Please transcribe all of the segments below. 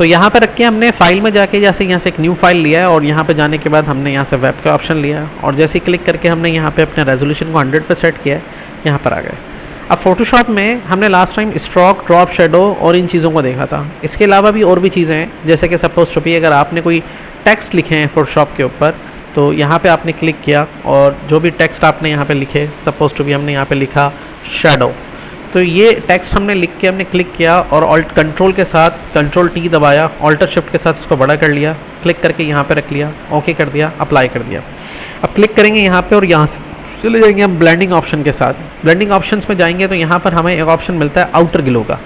तो यहाँ पर रख के हमने फाइल में जाके जैसे यहाँ से एक न्यू फाइल लिया है और यहाँ पर जाने के बाद हमने यहाँ से वेब का ऑप्शन लिया और जैसे ही क्लिक करके हमने यहाँ पे अपने रेजोल्यूशन को 100 पर सेट किया है, यहाँ पर आ गए। अब फोटोशॉप में हमने last time stroke, drop, shadow और इन चीज़ों को देखा था। इसके अलावा भी और भी चीज़ें हैं, जैसे कि सपोज टू बी अगर आपने कोई टेक्स्ट लिखे हैं फोटोशॉप के ऊपर, तो यहाँ पे आपने क्लिक किया और जो भी टेक्स्ट आपने यहाँ पे लिखे, सपोज टू बी हमने यहाँ पे लिखा शेडो, तो ये टेक्स्ट हमने लिख के हमने क्लिक किया और ऑल्ट कंट्रोल के साथ कंट्रोल-T दबाया, ऑल्टर शिफ्ट के साथ इसको बड़ा कर लिया, क्लिक करके यहाँ पे रख लिया, ओके कर दिया, अप्लाई कर दिया। अब क्लिक करेंगे यहाँ पे और यहाँ से चले जाएंगे हम ब्लेंडिंग ऑप्शन के साथ। ब्लेंडिंग ऑप्शंस में जाएंगे तो यहाँ पर हमें एक ऑप्शन मिलता है आउटर ग्लो का।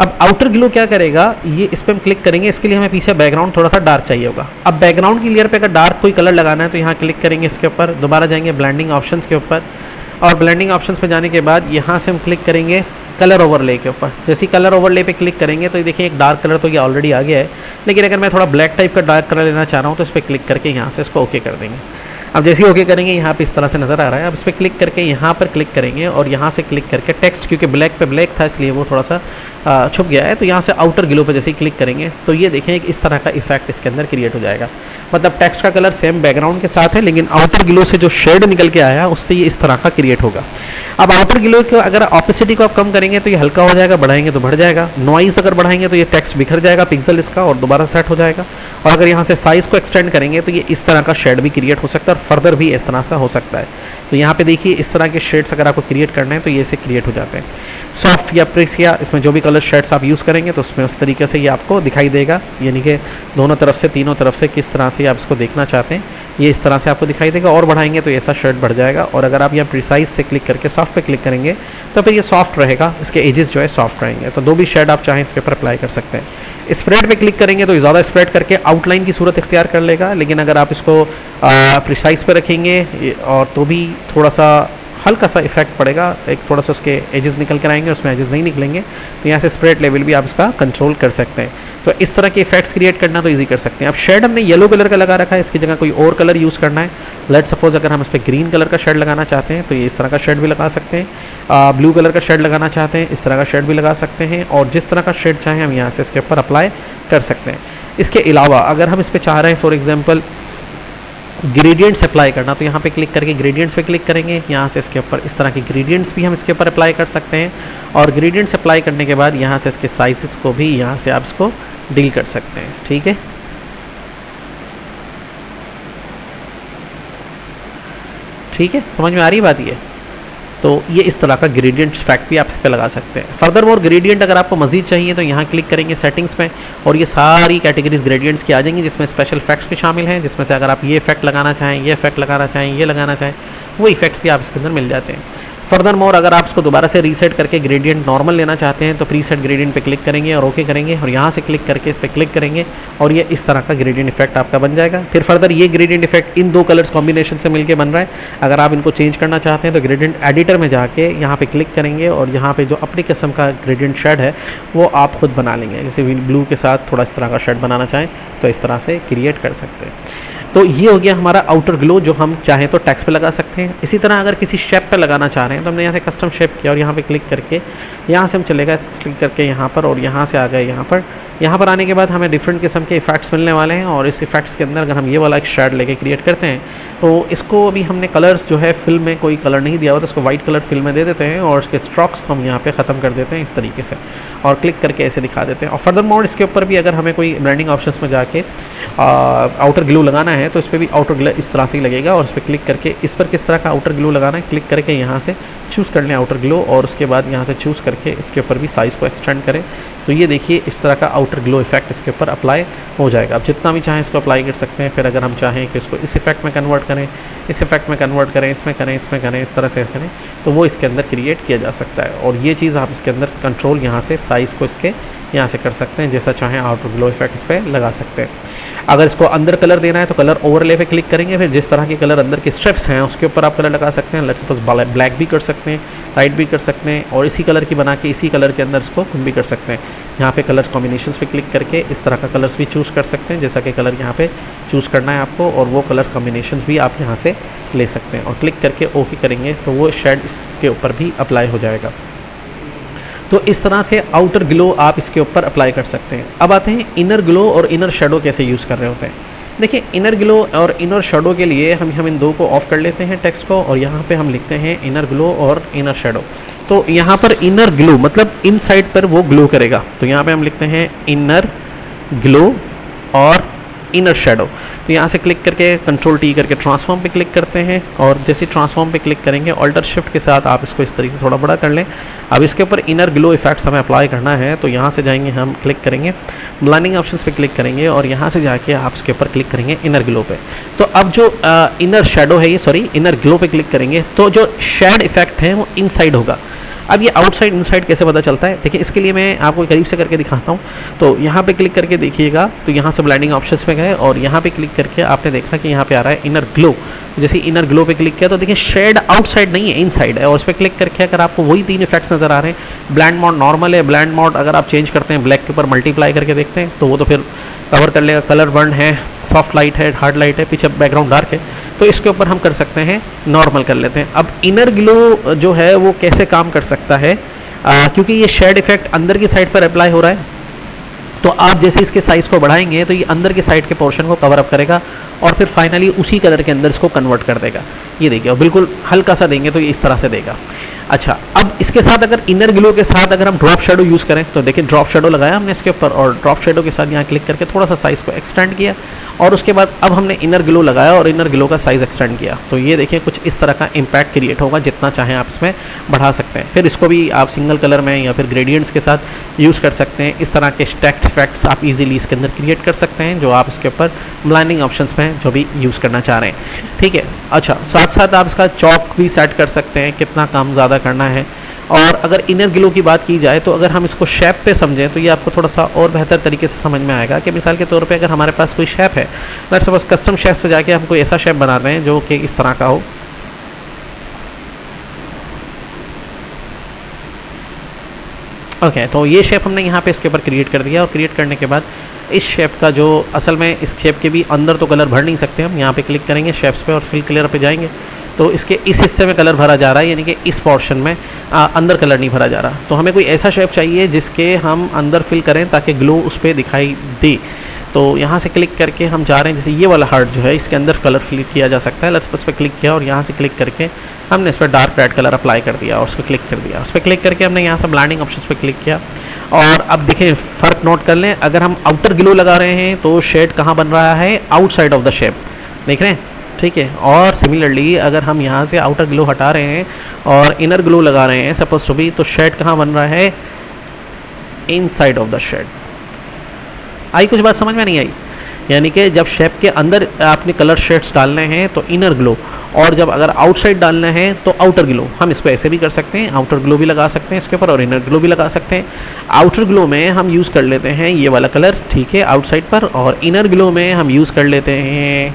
अब आउटर ग्लो क्या करेगा, ये इस पर हम क्लिक करेंगे, इसके लिए हमें पीछे बैकग्राउंड थोड़ा सा डार्क चाहिए होगा। अब बैकग्राउंड की लेयर पे अगर डार्क कोई कलर लगाना है तो यहाँ क्लिक करेंगे, इसके ऊपर दोबारा जाएंगे ब्लेंडिंग ऑप्शंस के ऊपर और ब्लेंडिंग ऑप्शंस पे जाने के बाद यहाँ से हम क्लिक करेंगे कलर ओवरले के ऊपर। जैसे ही कलर ओवरले पे क्लिक करेंगे तो देखिए एक डार्क कलर तो ये ऑलरेडी आ गया है, लेकिन अगर मैं थोड़ा ब्लैक टाइप का डार्क कलर लेना चाह रहा हूँ तो इस पर क्लिक करके यहाँ से इसको ओके कर देंगे। अब जैसे ही ओके करेंगे यहाँ पे इस तरह से नज़र आ रहा है। अब इस पर क्लिक करके यहाँ पर क्लिक करेंगे और यहाँ से क्लिक करके टेक्स्ट, क्योंकि ब्लैक पे ब्लैक था इसलिए वो थोड़ा सा छुप गया है, तो यहाँ से आउटर ग्लो पे जैसे ही क्लिक करेंगे तो ये देखें एक इस तरह का इफेक्ट इसके अंदर क्रिएट हो जाएगा। मतलब टेक्स्ट का कलर सेम बैकग्राउंड के साथ है, लेकिन आउटर ग्लो से जो शेड निकल के आया उससे ये इस तरह का क्रिएट होगा। अब आउटर ग्लो को अगर ऑपेसिटी को आप कम करेंगे तो ये हल्का हो जाएगा, बढ़ाएंगे तो बढ़ जाएगा, नॉइज़ अगर बढ़ाएंगे तो ये टेक्स्ट बिखर जाएगा पिक्सल इसका और दोबारा सेट हो जाएगा, और अगर यहाँ से साइज़ को एक्सटेंड करेंगे तो ये इस तरह का शेड भी क्रिएट हो सकता है और फर्दर भी इस तरह का हो सकता है। तो यहाँ पे देखिए इस तरह के शेड्स अगर आपको क्रिएट करना है तो ये इसे क्रिएट हो जाते हैं। सॉफ्ट या प्रिक्स या इसमें जो भी कलर शेड्स आप यूज़ करेंगे तो उसमें उस तरीके से ये आपको दिखाई देगा, यानी कि दोनों तरफ से, तीनों तरफ से किस तरह से आप इसको देखना चाहते हैं ये इस तरह से आपको दिखाई देगा। और बढ़ाएंगे तो ऐसा शेड बढ़ जाएगा, और अगर आप यहाँ प्रिसाइज से क्लिक करके सॉफ्ट पे क्लिक करेंगे तो फिर ये सॉफ्ट रहेगा, इसके एजेस जो है सॉफ्ट रहेंगे। तो दो भी शेड आप चाहें इसके ऊपर अप्लाई कर सकते हैं। स्प्रेड पे क्लिक करेंगे तो ज़्यादा स्प्रेड करके आउटलाइन की सूरत इख्तियार कर लेगा, लेकिन अगर आप इसको प्रिसाइज पर रखेंगे और तो भी थोड़ा सा हल्का सा इफेक्ट पड़ेगा, एक थोड़ा सा उसके एजेस निकल कर आएंगे, उसमें एजेस नहीं निकलेंगे। तो यहाँ से स्प्रेड लेवल भी आप इसका कंट्रोल कर सकते हैं। तो इस तरह के इफेक्ट्स क्रिएट करना तो इजी कर सकते हैं। अब शेड हमने येलो कलर का लगा रखा है, इसकी जगह कोई और कलर यूज़ करना है, लेट्स सपोज अगर हम इस पर ग्रीन कलर का शेड लगाना चाहते हैं तो ये इस तरह का शेड भी लगा सकते हैं, ब्लू कलर का शेड लगाना चाहते हैं इस तरह का शेड भी लगा सकते हैं, और जिस तरह का शेड चाहें हम यहाँ से इसके ऊपर अप्लाई कर सकते हैं। इसके अलावा अगर हम इस पर चाह रहे हैं फॉर एग्जाम्पल ग्रेडियंट्स अप्लाई करना, तो यहाँ पे क्लिक करके ग्रेडियंट्स पे क्लिक करेंगे, यहाँ से इसके ऊपर इस तरह के ग्रेडियंट्स भी हम इसके ऊपर अप्लाई कर सकते हैं, और ग्रेडियंट्स अप्लाई करने के बाद यहाँ से इसके साइजेस को भी यहाँ से आप इसको डील कर सकते हैं। ठीक है, ठीक है, समझ में आ रही बात ये। तो ये इस तरह का ग्रेडियंट इफेक्ट भी आप इस पर लगा सकते हैं। फर्दर मोर ग्रेडियंट अगर आपको मजीद चाहिए तो यहाँ क्लिक करेंगे सेटिंग्स में और ये सारी कैटेगरीज ग्रेडियंट्स की आ जाएंगी, जिसमें स्पेशल इफेक्ट्स भी शामिल हैं, जिसमें से अगर आप ये इफेक्ट लगाना चाहें, ये इफेक्ट लगाना चाहें, ये लगाना चाहें, वो इफेक्ट्स भी आप इसके अंदर मिल जाते हैं। फर्दर मोर अगर आप इसको दोबारा से रीसेट करके ग्रेडियंट नॉर्मल लेना चाहते हैं तो प्रीसेट ग्रेडियंट पे क्लिक करेंगे और ओके करेंगे और यहाँ से क्लिक करके इस पर क्लिक करेंगे और ये इस तरह का ग्रेडियंट इफेक्ट आपका बन जाएगा। फिर फर्दर ये ग्रेडियंट इफेक्ट इन दो कलर्स कॉम्बिनेशन से मिलकर बन रहा है, अगर आप इनको चेंज करना चाहते हैं तो ग्रेडियंट एडिटर में जाके यहाँ पर क्लिक करेंगे और यहाँ पर जो अपनी किस्म का ग्रेडियंट शेड है वो आप खुद बना लेंगे। जैसे ब्लू के साथ थोड़ा इस तरह का शेड बनाना चाहें तो इस तरह से क्रिएट कर सकते हैं। तो ये हो गया हमारा आउटर ग्लो, जो हम चाहें तो टेक्स्ट पे लगा सकते हैं। इसी तरह अगर किसी शेप पे लगाना चाह रहे हैं तो हमने यहाँ से कस्टम शेप किया और यहाँ पे क्लिक करके यहाँ से हम चले गए, क्लिक करके यहाँ पर और यहाँ से आ गए यहाँ पर। यहाँ पर आने के बाद हमें डिफरेंट किस्म के इफेक्ट्स मिलने वाले हैं और इस इफेक्ट्स के अंदर अगर हम ये वाला एक शेड लेके क्रिएट करते हैं तो इसको अभी हमने कलर्स जो है फिल्म में कोई कलर नहीं दिया हुआ तो इसको वाइट कलर फिल्म में दे देते हैं और इसके स्ट्रोक्स को हम यहाँ पे ख़त्म कर देते हैं इस तरीके से और क्लिक करके ऐसे दिखा देते हैं। और फर्दर मोड इसके ऊपर भी अगर हमें कोई ब्लेंडिंग ऑप्शंस में जाके आउटर ग्लो लगाना है तो इस पर भी आउटर ग्लो इस तरह से ही लगेगा और उस पर क्लिक करके इस पर किस तरह का आउटर ग्लो लगाना है क्लिक करके यहाँ से चूज़ कर लें आउटर ग्लो और उसके बाद यहाँ से चूज़ करके इसके ऊपर भी साइज़ को एक्सटेंड करें तो ये देखिए इस तरह का आउटर ग्लो इफेक्ट इसके ऊपर अप्लाई हो जाएगा। आप जितना भी चाहें इसको अप्लाई कर सकते हैं। फिर अगर हम चाहें कि इसको इस इफेक्ट में कन्वर्ट करें, इस इफेक्ट में कन्वर्ट करें, इसमें करें, इसमें करें, इस तरह से करें तो वो इसके अंदर क्रिएट किया जा सकता है। और ये चीज़ आप इसके अंदर कंट्रोल यहाँ से साइज़ को इसके यहाँ से कर सकते हैं, जैसा चाहें आउटर ग्लो इफेक्ट इस पर लगा सकते हैं। अगर इसको अंदर कलर देना है तो कलर ओवरले पे क्लिक करेंगे, फिर जिस तरह के कलर अंदर के स्ट्रिप्स हैं उसके ऊपर आप कलर लगा सकते हैं। लेट्स सपोज ब्लैक भी कर सकते हैं, वाइट भी कर सकते हैं और इसी कलर की बना के इसी कलर के अंदर इसको खुद भी कर सकते हैं। यहाँ पे कलर कॉम्बिनेशंस पे क्लिक करके इस तरह का कलर्स भी चूज़ कर सकते हैं, जैसा कि कलर यहाँ पे चूज़ करना है आपको और वो कलर कॉम्बिनेशंस भी आप यहाँ से ले सकते हैं और क्लिक करके ओके करेंगे तो वो शेड इसके ऊपर भी अप्लाई हो जाएगा। तो इस तरह से आउटर ग्लो आप इसके ऊपर अप्लाई कर सकते हैं। अब आते हैं इनर ग्लो और इनर शेडो कैसे यूज़ कर रहे होते हैं। देखिए, इनर ग्लो और इनर शेडो के लिए हम इन दो को ऑफ कर लेते हैं टेक्स्ट को, और यहाँ पे हम लिखते हैं इनर ग्लो और इनर शेडो। तो यहाँ पर इनर ग्लो मतलब इन साइड पर वो ग्लो करेगा, तो यहाँ पे हम लिखते हैं इनर ग्लो और इनर शेडो। तो यहाँ से क्लिक करके कंट्रोल टी करके ट्रांसफॉर्म पे क्लिक करते हैं, और जैसे ट्रांसफॉर्म पे क्लिक करेंगे ऑल्टर शिफ्ट के साथ आप इसको इस तरीके से थोड़ा बड़ा कर लें। अब इसके ऊपर इनर ग्लो इफेक्ट्स हमें अप्लाई करना है, तो यहाँ से जाएंगे हम क्लिक करेंगे ब्लाइंडिंग ऑप्शंस पे क्लिक करेंगे और यहाँ से जाके आप इसके ऊपर क्लिक करेंगे इनर ग्लो पे। तो अब जो इनर शेडो है, ये सॉरी इनर ग्लो पे क्लिक करेंगे तो जो शेड इफेक्ट है वो इनसाइड होगा। अब ये आउटसाइड इनसाइड कैसे पता चलता है, देखिए इसके लिए मैं आपको करीब से करके दिखाता हूँ। तो यहाँ पे क्लिक करके देखिएगा, तो यहाँ से ब्लाइंडिंग ऑप्शंस पे गए और यहाँ पे क्लिक करके आपने देखा कि यहाँ पे आ रहा है इनर ग्लो। जैसे इनर ग्लो पे क्लिक किया तो देखिए शेड आउटसाइड नहीं है, इनसाइड है, और उस पर क्लिक करके अगर आपको वही तीन इफेक्ट्स नज़र आ रहे हैं, ब्लैंड मोड नॉर्मल है, ब्लैंड मोड अगर आप चेंज करते हैं ब्लैक के ऊपर मल्टीप्लाई करके देखते हैं तो वो तो फिर कवर कर लेगा, कलर बर्न है, सॉफ्ट लाइट है, हार्ड लाइट है, पीछे बैकग्राउंड डार्क है, तो इसके ऊपर हम कर सकते हैं नॉर्मल कर लेते हैं। अब इनर ग्लो जो है वो कैसे काम कर सकता है, क्योंकि ये शेड इफेक्ट अंदर की साइड पर अप्लाई हो रहा है, तो आप जैसे इसके साइज़ को बढ़ाएंगे तो ये अंदर के साइड के पोर्शन को कवर अप करेगा और फिर फाइनली उसी कलर के अंदर इसको कन्वर्ट कर देगा। ये देखिए, और बिल्कुल हल्का सा देंगे तो ये इस तरह से देगा। अच्छा, अब इसके साथ अगर इनर ग्लो के साथ अगर हम ड्रॉप शेडो यूज़ करें तो देखिए ड्रॉप शेडो लगाया हमने इसके ऊपर और ड्रॉप शेडो के साथ यहाँ क्लिक करके थोड़ा सा साइज़ को एक्सटेंड किया और उसके बाद अब हमने इनर ग्लो लगाया और इनर ग्लो का साइज़ एक्सटेंड किया, तो ये देखिए कुछ इस तरह का इम्पैक्ट क्रिएट होगा। जितना चाहें आप इसमें बढ़ा सकते हैं, फिर इसको भी आप सिंगल कलर में या फिर ग्रेडियंट्स के साथ यूज़ कर सकते हैं। इस तरह के टेक्स्ट इफेक्ट्स आप इजीली इसके अंदर क्रिएट कर सकते हैं जो आप इसके ऊपर ब्लाइंडिंग ऑप्शंस में जो भी यूज़ करना चाह रहे हैं, ठीक है। अच्छा, साथ साथ आप इसका चौक भी सेट कर सकते हैं, कितना काम ज़्यादा करना है। और अगर इनर ग्लो की बात की जाए तो अगर हम इसको शेप पे समझें तो ये आपको थोड़ा सा और बेहतर तरीके से समझ में आएगा कि मिसाल के तौर पे अगर हमारे पास कोई शेप है, लेट्स सपोज कस्टम शेप्स पे जाके हम कोई ऐसा शेप बना रहे हैं जो कि इस तरह का हो, ओके, तो ये शेप हमने यहाँ पे इसके ऊपर क्रिएट कर दिया और क्रिएट करने के बाद इस शेप का जो असल में इस शेप के भी अंदर तो कलर भर नहीं सकते हम, यहाँ पे क्लिक करेंगे शेप्स पे और फिल कलर पे जाएंगे तो इसके इस हिस्से में कलर भरा जा रहा है, यानी कि इस पोर्शन में अंदर कलर नहीं भरा जा रहा। तो हमें कोई ऐसा शेप चाहिए जिसके हम अंदर फिल करें ताकि ग्लो उस पर दिखाई दे, तो यहाँ से क्लिक करके हम जा रहे हैं, जैसे ये वाला हार्ट जो है इसके अंदर कलर फिल किया जा सकता है। लेट्स उस पर क्लिक किया और यहाँ से क्लिक करके हमने इस पर डार्क रेड कलर अप्लाई कर दिया और उसको क्लिक कर दिया, उस पर क्लिक करके हमने यहाँ से ब्लाइंडिंग ऑप्शन पर क्लिक किया और अब देखें फ़र्क नोट कर लें। अगर हम आउटर ग्लो लगा रहे हैं तो शेड कहाँ बन रहा है, आउटसाइड ऑफ द शेप, देख रहे हैं, ठीक है। और सिमिलरली अगर हम यहाँ से आउटर ग्लो हटा रहे हैं और इनर ग्लो लगा रहे हैं सपोज टू बी, तो शेड कहाँ बन रहा है, इनसाइड ऑफ द शेड। आई कुछ बात समझ में नहीं आई, यानी कि जब शेप के अंदर आपने कलर शेड्स डालने हैं तो इनर ग्लो, और जब अगर आउटसाइड डालना है तो आउटर ग्लो। हम इसको ऐसे भी कर सकते हैं, आउटर ग्लो भी लगा सकते हैं इसके ऊपर और इनर ग्लो भी लगा सकते हैं। आउटर ग्लो में हम यूज़ कर लेते हैं ये वाला कलर, ठीक है, आउटसाइड पर, और इनर ग्लो में हम यूज़ कर लेते हैं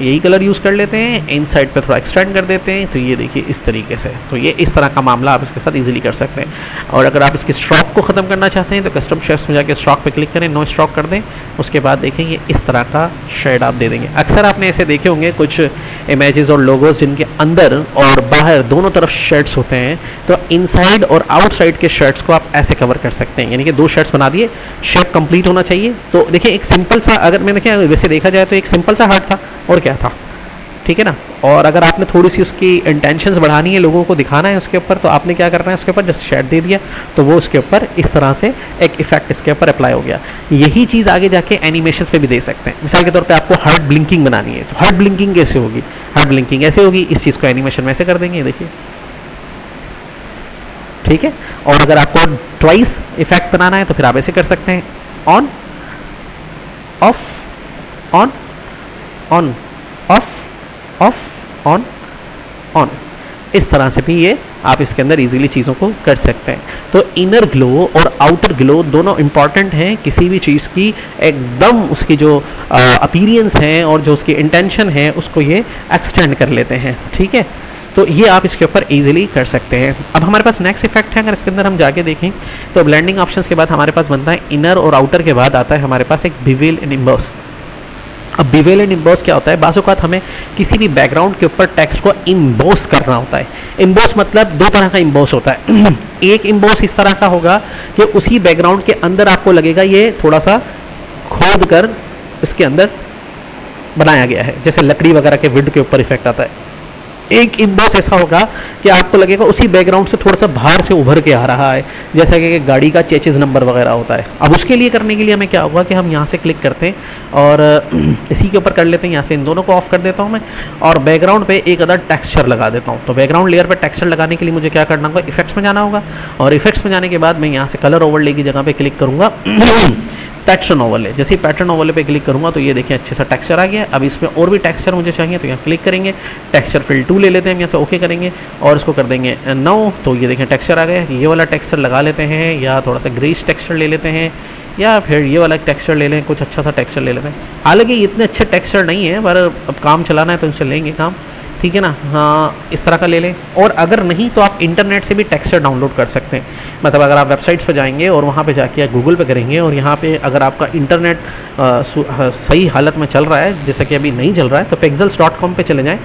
यही कलर यूज़ कर लेते हैं, इनसाइड पे थोड़ा एक्सटेंड कर देते हैं, तो ये देखिए इस तरीके से। तो ये इस तरह का मामला आप इसके साथ इजीली कर सकते हैं। और अगर आप इसकी स्ट्रोक को ख़त्म करना चाहते हैं तो कस्टम शेप्स में जाके स्ट्रोक पे क्लिक करें, नो स्ट्रोक कर दें, उसके बाद देखें ये इस तरह का शेड आप दे देंगे। अक्सर आपने ऐसे देखे होंगे कुछ इमेजेस और लोगोज जिनके अंदर और बाहर दोनों तरफ शेड्स होते हैं, तो इनसाइड और आउटसाइड के शेड्स को आप ऐसे कवर कर सकते हैं, यानी कि दो शेड्स बना दिए, शेप कंप्लीट होना चाहिए। तो देखिए एक सिंपल सा, अगर मैं देखें वैसे देखा जाए तो एक सिंपल सा हार्ट था और क्या था, ठीक है ना। और अगर आपने थोड़ी सी उसकी इंटेंशंस बढ़ानी है, लोगों को दिखाना है उसके ऊपर, तो आपने क्या करना है उसके ऊपर जस्ट शेड दे दिया तो वो उसके ऊपर इस तरह से एक इफेक्ट इसके ऊपर अप्लाई हो गया। यही चीज़ आगे जाके एनिमेशंस पे भी दे सकते हैं। मिसाल के तौर पे आपको हार्ट ब्लिंकिंग बनानी है तो हार्ट ब्लिंकिंग कैसे होगी, हार्ट ब्लिंकिंग ऐसे होगी, इस चीज़ को एनिमेशन में ऐसे कर देंगे, देखिए, ठीक है। और अगर आपको ट्वाइस इफेक्ट बनाना है तो फिर आप ऐसे कर सकते हैं, on off, on on off, off on on, इस तरह से भी ये आप इसके अंदर इजीली चीज़ों को कर सकते हैं। तो इनर ग्लो और आउटर ग्लो दोनों इम्पॉर्टेंट हैं, किसी भी चीज़ की एकदम उसकी जो अपीयरेंस है और जो उसकी इंटेंशन है उसको ये एक्सटेंड कर लेते हैं, ठीक है। तो ये आप इसके ऊपर इजीली कर सकते हैं। अब हमारे पास नेक्स्ट इफेक्ट है, अगर इसके अंदर हम जाके देखें तो ब्लेंडिंग ऑप्शंस के बाद हमारे पास बनता है, इनर और आउटर के बाद आता है हमारे पास एक बिवेल एंड इम्बर्स। अब बिवेल एंड इम्बॉस क्या होता है, बाज़ात हमें किसी भी बैकग्राउंड के ऊपर टेक्स्ट को इम्बॉस करना होता है। इम्बॉस मतलब दो तरह का इम्बॉस होता है। एक इम्बॉस इस तरह का होगा कि उसी बैकग्राउंड के अंदर आपको लगेगा ये थोड़ा सा खोद कर इसके अंदर बनाया गया है, जैसे लकड़ी वगैरह के विड के ऊपर इफेक्ट आता है। एक इम्बॉस ऐसा होगा कि आपको लगेगा उसी बैकग्राउंड से थोड़ा सा बाहर से उभर के आ रहा है, जैसा कि गाड़ी का चेचिस नंबर वगैरह होता है। अब उसके लिए करने के लिए हमें क्या होगा कि हम यहाँ से क्लिक करते हैं और इसी के ऊपर कर लेते हैं। यहाँ से इन दोनों को ऑफ कर देता हूँ मैं और बैकग्राउंड पे एक अदर टेक्स्चर लगा देता हूँ। तो बैकग्राउंड लेयर पर टेक्स्चर लगाने के लिए मुझे क्या करना होगा, इफेक्ट्स में जाना होगा और इफेक्ट्स में जाने के बाद मैं यहाँ से कलर ओवरले की जगह पर क्लिक करूँगा, पैटर्न ओवरले। जैसे ही पैटर्न ओवरले पे क्लिक करूँगा तो ये देखिए अच्छे सा टेक्सचर आ गया। अब इसमें और भी टेक्सचर मुझे चाहिए तो यहाँ क्लिक करेंगे, टेक्सचर फिल 2 ले लेते हैं, यहाँ से ओके करेंगे और इसको कर देंगे 9। तो ये देखें टेक्सचर आ गया। ये वाला टेक्सचर लगा लेते हैं या थोड़ा सा ग्रीस टेक्सचर ले लेते हैं या फिर ये वाला टेक्सचर ले लें, कुछ अच्छा सा टेक्सचर ले लेते हैं। हालाँकि इतने अच्छे टेक्सचर नहीं है पर अब काम चलाना है तो इनसे लेंगे काम, ठीक है ना। हाँ, इस तरह का ले लें। और अगर नहीं तो आप इंटरनेट से भी टेक्सचर डाउनलोड कर सकते हैं। मतलब अगर आप वेबसाइट्स पर जाएंगे और वहाँ पे जाके गूगल पे करेंगे और यहाँ पे अगर आपका इंटरनेट सही हालत में चल रहा है, जैसा कि अभी नहीं चल रहा है, तो pixels.com पे चले जाएं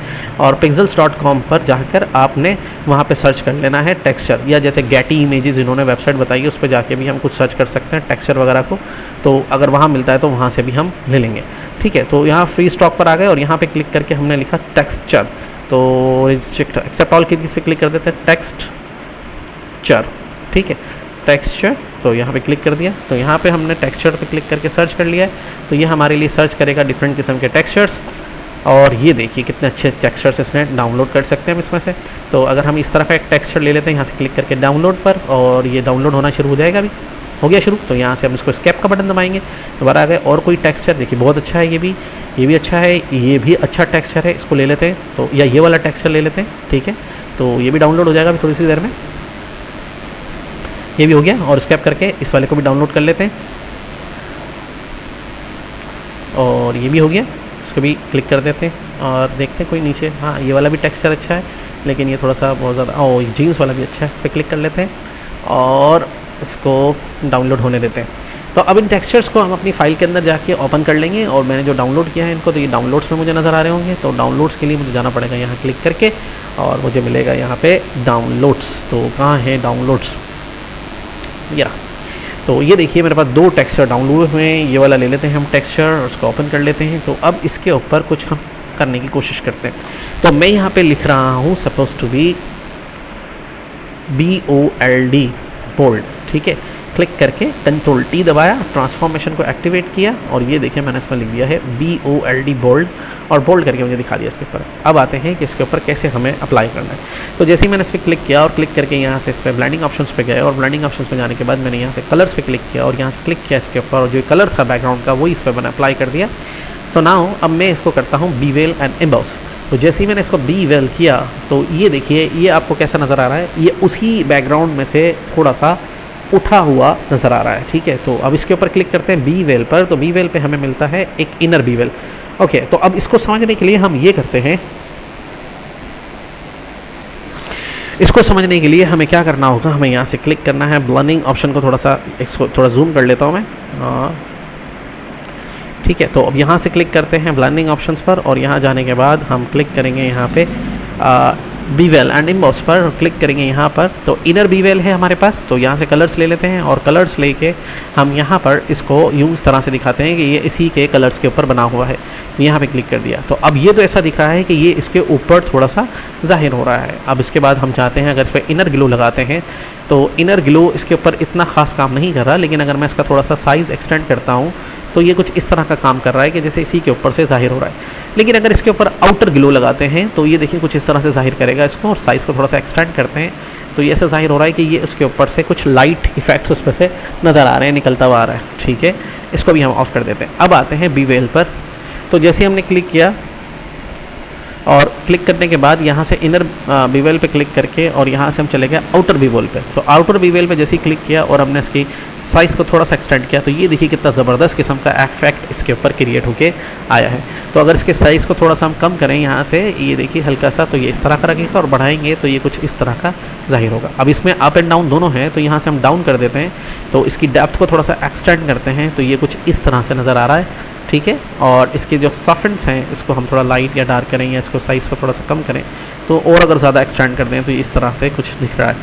और pixels.com पर जाकर आपने वहाँ पर सर्च कर लेना है टेक्सचर, या जैसे गेटी इमेजेस इन्होंने वेबसाइट बताई है उस पर जाके भी हम कुछ सर्च कर सकते हैं टेक्सचर वगैरह को। तो अगर वहाँ मिलता है तो वहाँ से भी हम ले लेंगे, ठीक है। तो यहाँ फ्री स्टॉक पर आ गए और यहाँ पर क्लिक करके हमने लिखा टेक्सचर, तो रिजेक्ट एक्सेप्ट ऑल किस पे क्लिक कर देते हैं, टेक्सचर, ठीक है, टेक्सचर। तो यहाँ पे क्लिक कर दिया तो यहाँ पे हमने टेक्सचर पे क्लिक करके सर्च कर लिया है। तो ये हमारे लिए सर्च करेगा डिफरेंट किस्म के टेक्सचर्स और ये देखिए कितने अच्छे टेक्सचर्स इसने डाउनलोड कर सकते हैं हम इसमें से। तो अगर हम इस तरह का एक टेक्सचर ले लेते हैं यहाँ से क्लिक करके डाउनलोड पर और ये डाउनलोड होना शुरू हो जाएगा। अभी हो गया शुरू। तो यहाँ से हम इसको स्केप का बटन दबाएंगे, दोबारा आ गए। और कोई टेक्सचर देखिए बहुत अच्छा है, ये भी अच्छा है, ये भी अच्छा टेक्सचर है, इसको ले लेते हैं। तो या ये वाला टेक्सचर ले लेते हैं, ठीक है। तो ये भी डाउनलोड हो जाएगा अभी थोड़ी सी देर में। ये भी हो गया और स्केप करके इस वाले को भी डाउनलोड कर लेते हैं और ये भी हो गया, इसको भी क्लिक कर देते हैं और देखते हैं कोई नीचे। हाँ, ये वाला भी टेक्सचर अच्छा है लेकिन ये थोड़ा सा बहुत ज़्यादा, ओ जीन्स वाला भी अच्छा है, इस पर क्लिक कर लेते हैं और इसको डाउनलोड होने देते हैं। तो अब इन टेक्सचर्स को हम अपनी फ़ाइल के अंदर जाके ओपन कर लेंगे और मैंने जो डाउनलोड किया है इनको, तो ये डाउनलोड्स में मुझे नज़र आ रहे होंगे। तो डाउनलोड्स के लिए मुझे जाना पड़ेगा यहाँ क्लिक करके और मुझे मिलेगा यहाँ पे डाउनलोड्स। तो कहाँ है डाउनलोड्स, या तो ये देखिए मेरे पास दो टेक्सचर डाउनलोड हुए। ये वाला ले लेते हैं हम टेक्सचर, उसको ओपन कर लेते हैं। तो अब इसके ऊपर कुछ हम करने की कोशिश करते हैं। तो मैं यहाँ पर लिख रहा हूँ suppose to be BOLD, bold, ठीक है। क्लिक करके कंट्रोल टी दबाया, ट्रांसफॉर्मेशन को एक्टिवेट किया और ये देखिए मैंने इसमें लिख दिया है BOLD बोल्ड और बोल्ड करके मुझे दिखा दिया इसके ऊपर। अब आते हैं कि इसके ऊपर कैसे हमें अप्लाई करना है। तो जैसे ही मैंने इस पर क्लिक किया और क्लिक करके यहाँ से इस पर ब्लेंडिंग ऑप्शंस पे गए और ब्लेंडिंग ऑप्शंस पे जाने के बाद मैंने यहाँ से कलर्स पे क्लिक किया और यहाँ से क्लिक किया इसके ऊपर और जो कलर था बैकग्राउंड का वही इस पर मैंने अप्लाई कर दिया। सो नाउ अब मैं इसको करता हूँ बिवेल एंड इम्बॉस। तो जैसे ही मैंने इसको बिवेल किया तो ये देखिए ये आपको कैसा नज़र आ रहा है, ये उसी बैकग्राउंड में से थोड़ा सा उठा हुआ नज़र आ रहा है, ठीक है। तो अब इसके ऊपर क्लिक करते हैं बिवेल पर। तो बिवेल पे हमें मिलता है एक इनर बिवेल, ओके। तो अब इसको समझने के लिए हम ये करते हैं, इसको समझने के लिए हमें क्या करना होगा, हमें यहाँ से क्लिक करना है ब्लनिंग ऑप्शन को, थोड़ा सा इसको थोड़ा जूम कर लेता हूँ मैं, ठीक है। तो अब यहाँ से क्लिक करते हैं ब्लनिंग ऑप्शन पर और यहाँ जाने के बाद हम क्लिक करेंगे यहाँ पर बिवेल एंड इम्बॉस पर क्लिक करेंगे यहाँ पर। तो इनर बिवेल है हमारे पास, तो यहाँ से कलर्स ले लेते हैं और कलर्स लेके हम यहाँ पर इसको यूँ इस तरह से दिखाते हैं कि ये इसी के कलर्स के ऊपर बना हुआ है। यहाँ पे क्लिक कर दिया तो अब ये तो ऐसा दिख रहा है कि ये इसके ऊपर थोड़ा सा जाहिर हो रहा है। अब इसके बाद हम चाहते हैं अगर इस पर इनर ग्लो लगाते हैं तो इनर ग्लो इसके ऊपर इतना ख़ास काम नहीं कर रहा, लेकिन अगर मैं इसका थोड़ा सा साइज़ एक्सटेंड करता हूँ तो ये कुछ इस तरह का काम कर रहा है कि जैसे इसी के ऊपर से जाहिर हो रहा है। लेकिन अगर इसके ऊपर आउटर ग्लो लगाते हैं तो ये देखिए कुछ इस तरह से जाहिर करेगा इसको, और साइज़ को थोड़ा सा एक्सटेंड करते हैं तो ये ऐसा जाहिर हो रहा है कि ये उसके ऊपर से कुछ लाइट इफेक्ट्स उस पर से नज़र आ रहे हैं, निकलता हुआ आ रहा है, ठीक है। इसको भी हम ऑफ कर देते हैं। अब आते हैं बिवेल पर। तो जैसे हमने क्लिक किया और क्लिक करने के बाद यहाँ से इनर बिवेल पे क्लिक करके और यहाँ से हम चले गए आउटर बिवेल पे। तो आउटर बिवेल पे जैसे ही क्लिक किया और हमने इसकी साइज़ को थोड़ा सा एक्सटेंड किया तो ये देखिए कितना ज़बरदस्त किस्म का इफेक्ट इसके ऊपर क्रिएट होके आया है। तो अगर इसके साइज़ को थोड़ा सा हम कम करें यहाँ से, ये देखिए हल्का सा, तो ये इस तरह का रखेगा और बढ़ाएंगे तो ये कुछ इस तरह का जाहिर होगा। अब इसमें अप एंड डाउन दोनों हैं तो यहाँ से हम डाउन कर देते हैं तो इसकी डेप्थ को थोड़ा सा एक्सटेंड करते हैं तो ये कुछ इस तरह से नज़र आ रहा है। ठीक है। और इसके जो सफेंट्स हैं इसको हम थोड़ा लाइट या डार्क करें या इसको साइज़ को थोड़ा सा कम करें, तो और अगर ज़्यादा एक्सटेंड कर दें तो इस तरह से कुछ दिख रहा है,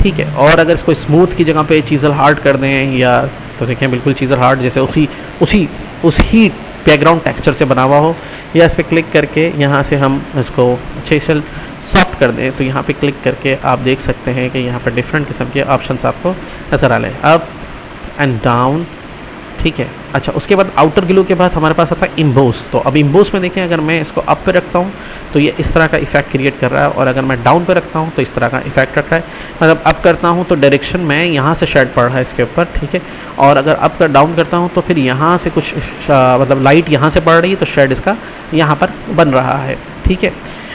ठीक है। और अगर इसको स्मूथ की जगह पे चीज़ल हार्ड कर दें या तो देखें बिल्कुल चीज़ल हार्ड जैसे उसी उसी उसी बैकग्राउंड टेक्स्चर से बना हुआ हो, या इस पर क्लिक करके यहाँ से हम इसको अच्छे से सॉफ्ट कर दें तो यहाँ पर क्लिक करके आप देख सकते हैं कि यहाँ पर डिफरेंट किस्म के ऑप्शंस आपको नज़र आ रहे हैं, अप एंड डाउन, ठीक है। अच्छा, उसके बाद आउटर ग्लू के बाद हमारे पास आता है इम्बोस। तो अब इम्बोस में देखें अगर मैं इसको अप पे रखता हूँ तो ये इस तरह का इफेक्ट क्रिएट कर रहा है, और अगर मैं डाउन पे रखता हूँ तो इस तरह का इफेक्ट रख रहा है। मतलब अप करता हूँ तो डायरेक्शन मैं यहाँ से शेड पड़ रहा है इसके ऊपर, ठीक है। और अगर अप कर डाउन करता हूँ तो फिर यहाँ से कुछ मतलब लाइट यहाँ से पड़ रही है तो शेड इसका यहाँ पर बन रहा है, ठीक है।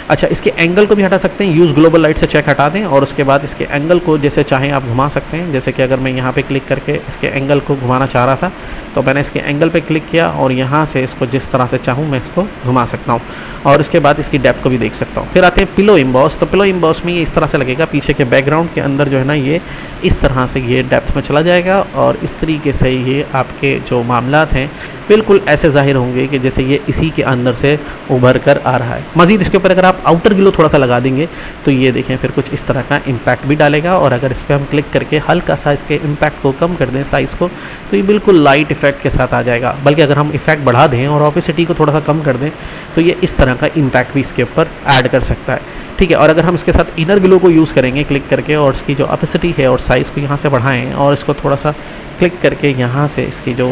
अच्छा, इसके एंगल को भी हटा सकते हैं, यूज़ ग्लोबल लाइट से चेक हटा दें और उसके बाद इसके एंगल को जैसे चाहें आप घुमा सकते हैं। जैसे कि अगर मैं यहाँ पे क्लिक करके इसके एंगल को घुमाना चाह रहा था तो मैंने इसके एंगल पे क्लिक किया और यहाँ से इसको जिस तरह से चाहूँ मैं इसको घुमा सकता हूँ, और उसके बाद इसकी डेप्थ को भी देख सकता हूँ। फिर आते हैं पिलो इम्बॉस। तो पिलो इम्बॉस में ये इस तरह से लगेगा, पीछे के बैकग्राउंड के अंदर जो है ना ये इस तरह से ये डेप्थ में चला जाएगा और इस तरीके से ये आपके जो मामलात हैं बिल्कुल ऐसे ज़ाहिर होंगे कि जैसे ये इसी के अंदर से उभर कर आ रहा है। मज़ीद इसके ऊपर अगर आप आउटर ग्लो थोड़ा सा लगा देंगे तो ये देखें फिर कुछ इस तरह का इम्पैक्ट भी डालेगा, और अगर इस पर हम क्लिक करके हल्का सा इसके इम्पैक्ट को कम कर दें साइज़ को तो ये बिल्कुल लाइट इफेक्ट के साथ आ जाएगा। बल्कि अगर हम इफेक्ट बढ़ा दें और ऑपेसिटी को थोड़ा सा कम कर दें तो ये इस तरह का इम्पैक्ट भी इसके ऊपर ऐड कर सकता है, ठीक है। और अगर हम इसके साथ इनर ग्लो को यूज़ करेंगे क्लिक करके और इसकी जो ऑपेसिटी है और साइज़ को यहाँ से बढ़ाएँ और इसको थोड़ा सा क्लिक करके यहाँ से इसकी जो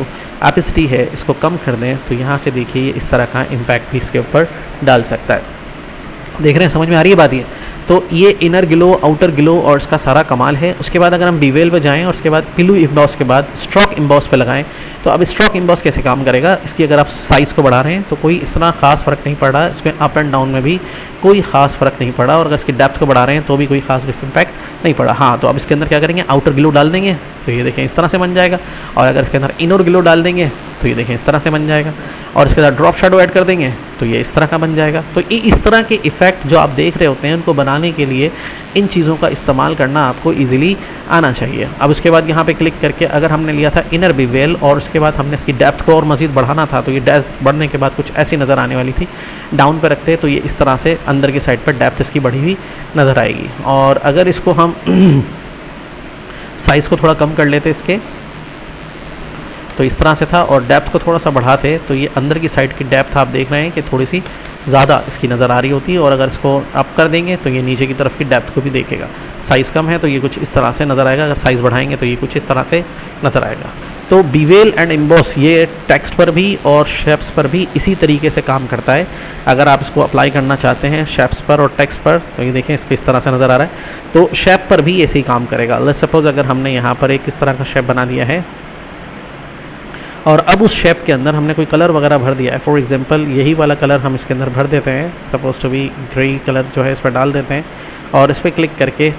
ऑपेसिटी है इसको कम कर दें तो यहाँ से देखिए इस तरह का इम्पैक्ट भी इसके ऊपर डाल सकता है। देख रहे हैं, समझ में आ रही है बात ये। तो ये इनर ग्लो, आउटर ग्लो और इसका सारा कमाल है। उसके बाद अगर हम डिवेल पर जाएं और उसके बाद पिलू इम्बॉस के बाद स्ट्रोक इम्बॉस पे लगाएं तो अब स्ट्रोक इम्बॉस कैसे काम करेगा, इसकी अगर आप साइज़ को बढ़ा रहे हैं तो कोई इतना ख़ास फ़र्क नहीं पड़ रहा है, इसमें अप एंड डाउन में भी कोई ख़ास फ़र्क नहीं पड़ा, और अगर इसकी डेप्थ को बढ़ा रहे हैं तो भी कोई ख़ास इम्पैक्ट नहीं पड़ा। हाँ, तो अब इसके अंदर क्या करेंगे, आउटर ग्लो डाल देंगे तो ये देखें इस तरह से बन जाएगा, और अगर इसके अंदर इनर ग्लो डाल देंगे तो ये देखें इस तरह से बन जाएगा, और इसके साथ ड्रॉप शैडो ऐड कर देंगे तो ये इस तरह का बन जाएगा। तो ये इस तरह के इफ़ेक्ट जो आप देख रहे होते हैं उनको बनाने के लिए इन चीज़ों का इस्तेमाल करना आपको इजीली आना चाहिए। अब उसके बाद यहाँ पे क्लिक करके अगर हमने लिया था इनर बेवेल और उसके बाद हमने इसकी डेप्थ को और मज़ीद बढ़ाना था तो ये डेप्थ बढ़ने के बाद कुछ ऐसी नज़र आने वाली थी। डाउन पर रखते तो ये इस तरह से अंदर की साइड पर डेप्थ इसकी बढ़ी हुई नज़र आएगी। और अगर इसको हम साइज़ को थोड़ा कम कर लेते इसके तो इस तरह से था, और डेप्थ को थोड़ा सा बढ़ाते तो ये अंदर की साइड की डेप्थ आप देख रहे हैं कि थोड़ी सी ज़्यादा इसकी नज़र आ रही होती है, और अगर इसको अप कर देंगे तो ये नीचे की तरफ की डेप्थ को भी देखेगा। साइज़ कम है तो ये कुछ इस तरह से नज़र आएगा, अगर साइज़ बढ़ाएंगे तो ये कुछ इस तरह से नज़र आएगा। तो बीवेल एंड इम्बॉस ये टेक्स्ट पर भी और शेप्स पर भी इसी तरीके से काम करता है। अगर आप इसको अप्लाई करना चाहते हैं शेप्स पर और टेक्स्ट पर तो ये देखें इस पर इस तरह से नज़र आ रहा है, तो शेप पर भी ऐसे ही काम करेगा। लेट्स सपोज़ अगर हमने यहाँ पर एक इस तरह का शेप बना दिया है और अब उस शेप के अंदर हमने कोई कलर वगैरह भर दिया है, फॉर एग्जांपल यही वाला कलर हम इसके अंदर भर देते हैं, suppose to be grey colour जो है इस पर डाल देते हैं, और इस पर क्लिक करके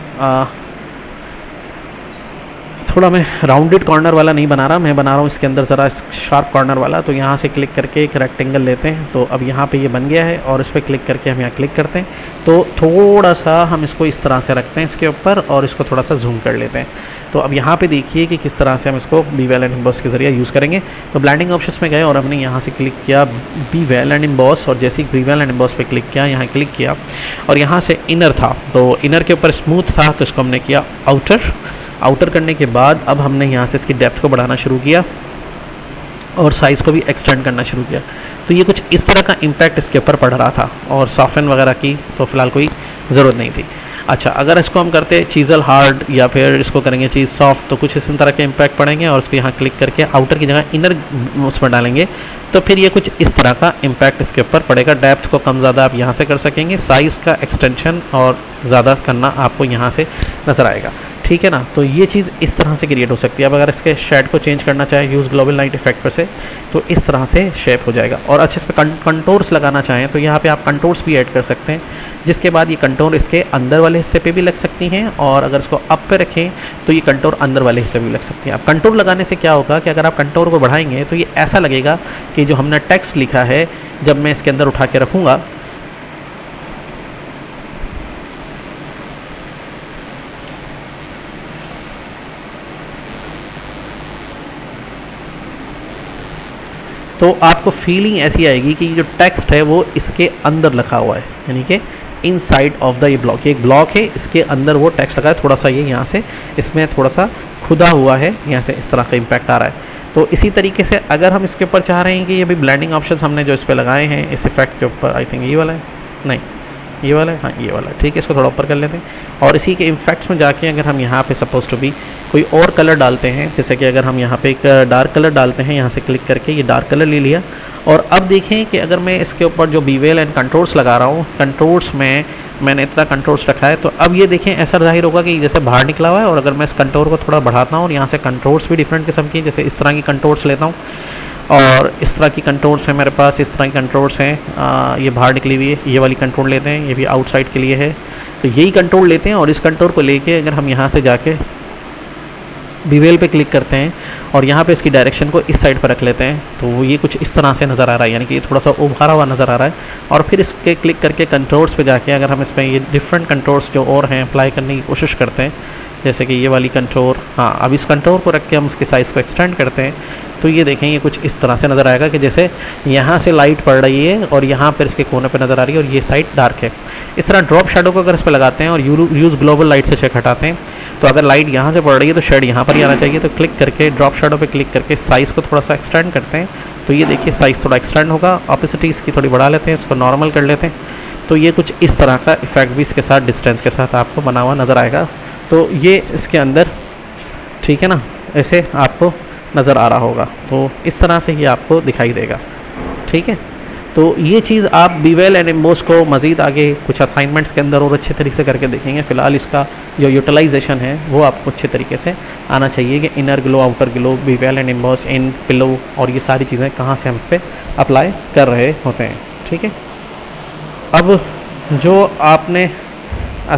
थोड़ा मैं राउंडेड कॉर्नर वाला नहीं बना रहा, मैं बना रहा हूँ इसके अंदर ज़रा शार्प कॉर्नर वाला, तो यहाँ से क्लिक करके एक रेक्टेंगल लेते हैं। तो अब यहाँ पे ये बन गया है और इस पर क्लिक करके हम यहाँ क्लिक करते हैं तो थोड़ा सा हम इसको इस तरह से रखते हैं इसके ऊपर और इसको थोड़ा सा जूम कर लेते हैं। तो अब यहाँ पे देखिए कि किस तरह से हम इसको बीवेल एंड इम्बॉस के ज़रिए यूज़ करेंगे। तो ब्लेंडिंग ऑप्शंस में गए और हमने यहाँ से क्लिक किया बीवेल एंड इम्बॉस, और जैसे ही बीवेल एंड इम्बॉस पे क्लिक किया, यहाँ क्लिक किया और यहाँ से इनर था तो इनर के ऊपर स्मूथ था तो इसको हमने किया आउटर। आउटर करने के बाद अब हमने यहाँ से इसकी डेप्थ को बढ़ाना शुरू किया और साइज़ को भी एक्सटेंड करना शुरू किया तो ये कुछ इस तरह का इम्पैक्ट इसके ऊपर पड़ रहा था, और सॉफ्टन वगैरह की तो फ़िलहाल कोई ज़रूरत नहीं थी। अच्छा, अगर इसको हम करते चीज़ल हार्ड या फिर इसको करेंगे चीज़ सॉफ्ट तो कुछ इस तरह के इम्पैक्ट पड़ेंगे, और उसको यहाँ क्लिक करके आउटर की जगह इनर उसमें डालेंगे तो फिर ये कुछ इस तरह का इम्पैक्ट इसके ऊपर पड़ेगा। डेप्थ को कम ज़्यादा आप यहाँ से कर सकेंगे, साइज़ का एक्सटेंशन और ज़्यादा करना आपको यहाँ से नज़र आएगा, ठीक है ना। तो ये चीज़ इस तरह से क्रिएट हो सकती है। अब अगर इसके शेड को चेंज करना चाहें यूज़ ग्लोबल लाइट इफेक्ट पर से तो इस तरह से शेप हो जाएगा, और अच्छे इस पर कंटोर्स लगाना चाहें तो यहाँ पे आप कंटोर्स भी ऐड कर सकते हैं, जिसके बाद ये कंटोर इसके अंदर वाले हिस्से पे भी लग सकती हैं, और अगर इसको अप पे रखें तो ये कंटोर अंदर वाले हिस्से भी लग सकती हैं। अब कंटोर लगाने से क्या होगा कि अगर आप कंटोर को बढ़ाएंगे तो ये ऐसा लगेगा कि जो हमने टेक्स्ट लिखा है जब मैं इसके अंदर उठा के रखूँगा तो आपको फीलिंग ऐसी आएगी कि जो टेक्स्ट है वो इसके अंदर लिखा हुआ है, यानी कि इन साइड ऑफ द ये ब्लॉक, ये ब्लॉक है इसके अंदर वो टेक्स्ट लगा है। थोड़ा सा ये यहाँ से इसमें थोड़ा सा खुदा हुआ है, यहाँ से इस तरह का इम्पैक्ट आ रहा है। तो इसी तरीके से अगर हम इसके ऊपर चाह रहे हैं कि ये भी ब्लेंडिंग ऑप्शन हमने जो इस पर लगाए हैं इस इफेक्ट के ऊपर, आई थिंक ये वाला है, नहीं ये वाला है, हाँ ये वाला है, ठीक है, इसको थोड़ा ऊपर कर लेते हैं। और इसी के इफेक्ट्स में जाके अगर हम यहाँ पे सपोज टू बी कोई और कलर डालते हैं, जैसे कि अगर हम यहाँ पे एक डार्क कलर डालते हैं, यहाँ से क्लिक करके ये डार्क कलर ले लिया। और अब देखें कि अगर मैं इसके ऊपर जो बीवेल एंड कंट्रोल्स लगा रहा हूँ, कंट्रोल्स में मैंने इतना कंट्रोल्स रखा है, तो अब ये देखें ऐसा जाहिर होगा कि जैसे बाहर निकला हुआ है। और अगर मैं इस कंट्रोल को थोड़ा बढ़ाता हूँ और यहाँ से कंट्रोल्स भी डिफरेंट किस्म की, जैसे इस तरह की कंट्रोल्स लेता हूँ और इस तरह की कंट्रोल्स हैं मेरे पास, इस तरह की कंट्रोल्स हैं, ये बाहर निकली हुई है, ये वाली कंट्रोल लेते हैं, ये भी आउटसाइड के लिए है, तो यही कंट्रोल लेते हैं। और इस कंट्रोल को लेके अगर हम यहाँ से जाके बीवेल पे क्लिक करते हैं और यहाँ पे इसकी डायरेक्शन को इस साइड पर रख लेते हैं, तो ये कुछ इस तरह से नज़र आ रहा है, यानी कि ये थोड़ा सा उभारा हुआ नज़र आ रहा है। और फिर इस पर क्लिक करके कंट्रोल्स पे जाके अगर हम इसमें ये डिफरेंट कंट्रोल्स जो और हैं अप्लाई करने की कोशिश करते हैं, जैसे कि ये वाली कंट्रोल, हाँ अब इस कंट्रोल को रख के हम इसके साइज़ को एक्सटेंड करते हैं, तो ये देखें ये कुछ इस तरह से नज़र आएगा कि जैसे यहाँ से लाइट पड़ रही है और यहाँ पर इसके कोने पर नज़र आ रही है और ये साइड डार्क है। इस तरह ड्रॉप शेडो को अगर इस पर लगाते हैं और यूज़ ग्लोबल लाइट से चेक हटाते हैं, तो अगर लाइट यहाँ से पड़ रही है तो शेड यहाँ पर ही आना चाहिए, तो क्लिक करके ड्रॉप शेडो पे क्लिक करके साइज़ को थोड़ा सा एक्सटेंड करते हैं, तो ये देखिए साइज़ थोड़ा एक्सटेंड होगा। ऑपेसिटी इसकी थोड़ी बढ़ा लेते हैं, इसको नॉर्मल कर लेते हैं, तो ये कुछ इस तरह का इफेक्ट भी इसके साथ डिस्टेंस के साथ आपको बना हुआ नज़र आएगा। तो ये इसके अंदर, ठीक है ना, ऐसे आपको नज़र आ रहा होगा, तो इस तरह से ये आपको दिखाई देगा, ठीक है। तो ये चीज़ आप बीवेल एंड एम्बोस को मज़ीद आगे कुछ असाइनमेंट्स के अंदर और अच्छे तरीके से करके देखेंगे। फ़िलहाल इसका जो यूटिलाइजेशन है वो आपको अच्छे तरीके से आना चाहिए कि inner glow, outer glow, bevel and emboss, इन पिलो और ये सारी चीज़ें कहाँ से हम इस पर अप्लाई कर रहे होते हैं, ठीक है। अब जो आपने